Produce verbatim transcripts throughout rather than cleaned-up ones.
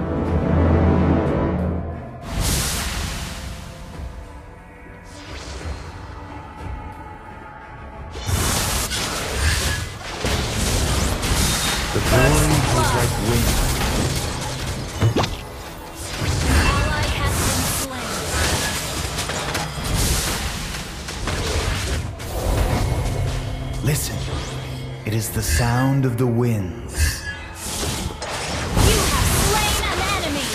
The drawing was like wind. An ally has been slain. Listen, it is the sound of the winds. You have slain an enemy.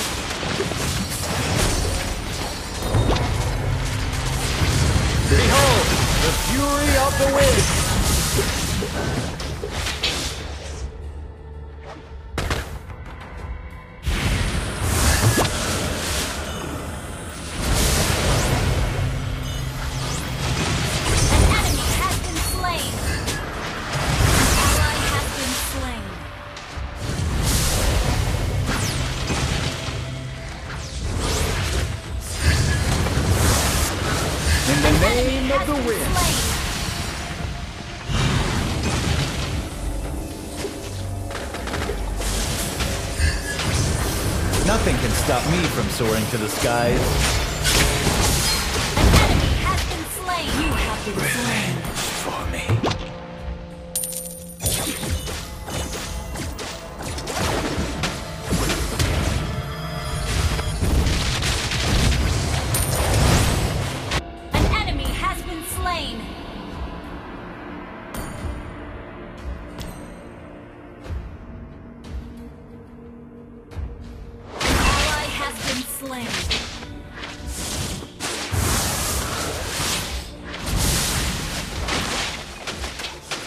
Behold, the fury of the wind. Of the wind. Nothing can stop me from soaring to the skies. An enemy has been slain. You have been slain. For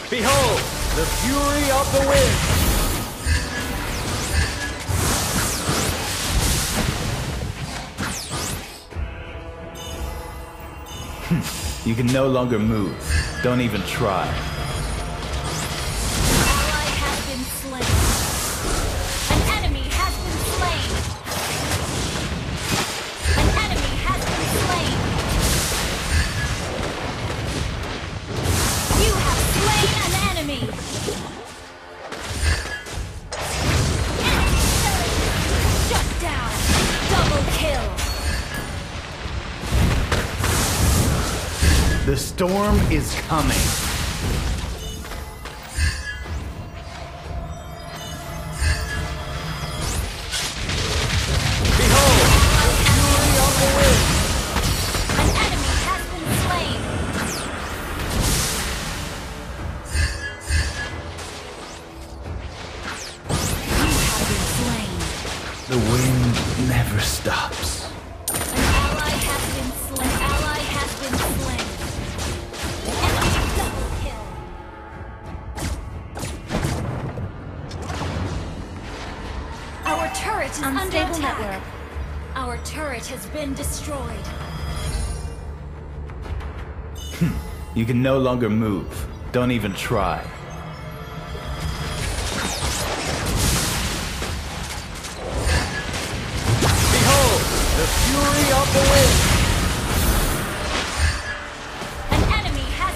Behold, the fury of the wind! Hm. You can no longer move. Don't even try. An ally has been slain. An enemy has been slain. An enemy has been slain. You have slain an enemy. Enemy turret shut down. Double kill. The storm is coming. The wind never stops. An ally has been slain. An ally has been slain. Enemy double kill. Our turret is unstable under attack. Network. Our Our turret has been destroyed. You can no longer move. Don't even try. Behold, the fury of the wind! An enemy has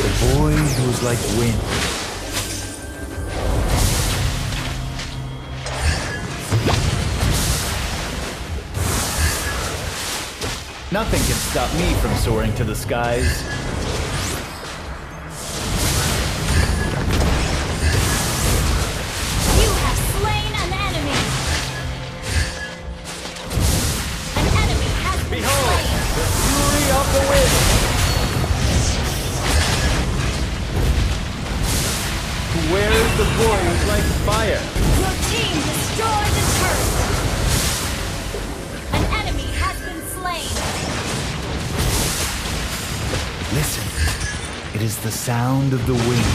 been slain! The boy who is like wind. Nothing can stop me from soaring to the skies. You have slain an enemy! An enemy has been slain! Behold, the fury of the wind! Where is the boy who's like fire? Your team destroyed the turret! An enemy has been slain! Listen, it is the sound of the wings.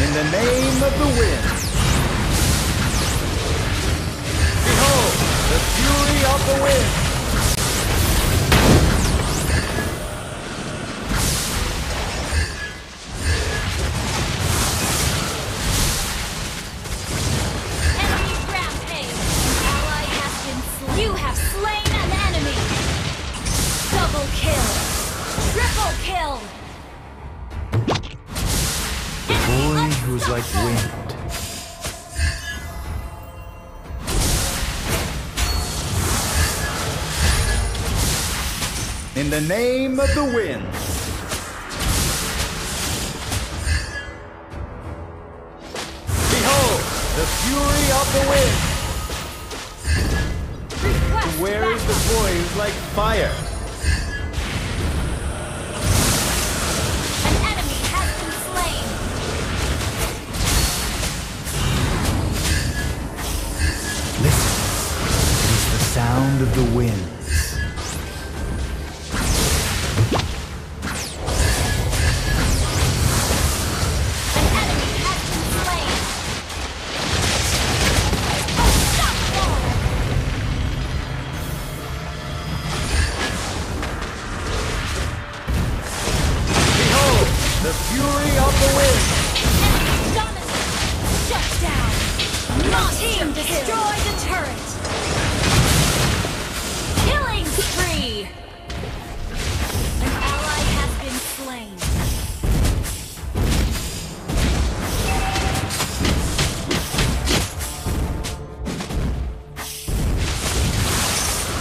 In the name of the wind. The fury of the wind! Enemy rampage! An ally has been slain! You have slain an enemy! Double kill! Triple kill! The boy who's like wind. In the name of the wind. Behold, the fury of the wind. Request Where backup. Is the boy who's like fire? An enemy has been slain. Listen, it is the sound of the wind. The fury of the wind! Enemy dominant! Shut down! My team destroyed the turret! Killing spree! An ally has been slain.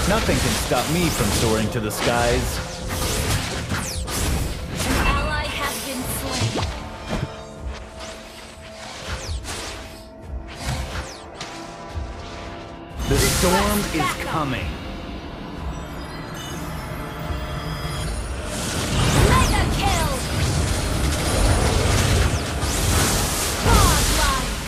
Nothing can stop me from soaring to the skies. The storm is coming. Mega kill! Godlike!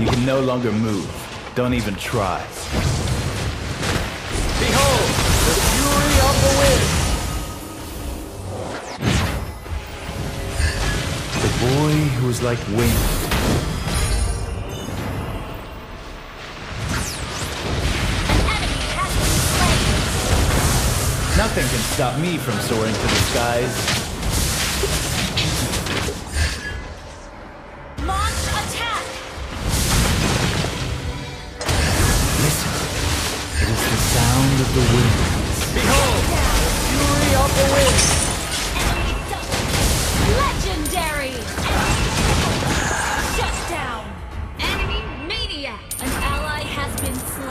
You can no longer move. Don't even try. Behold, the fury of the wind! The boy who is like wind. An enemy has been slain! Nothing can stop me from soaring to the skies. The wind. Behold! The fury of the wind! Enemy double! Legendary! Shut down! Enemy maniac! An ally has been slain.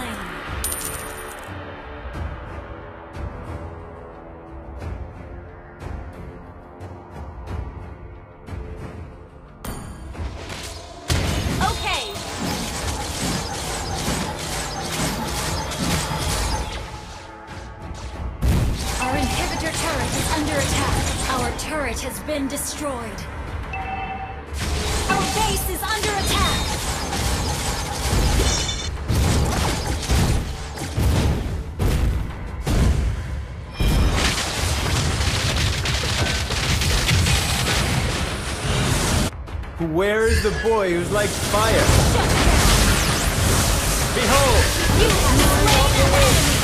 has been destroyed. Our base is under attack. Where is the boy who's like fire? Behold! You have slain the enemy!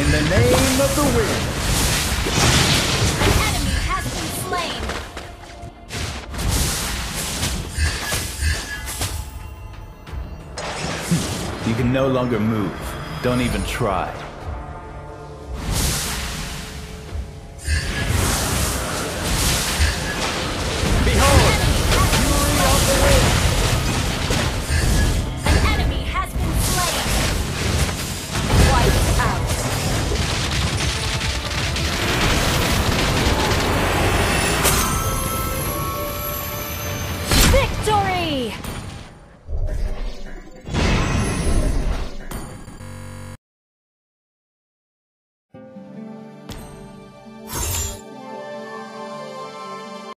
In the name of the wind! An enemy has been slain! You can no longer move. Don't even try.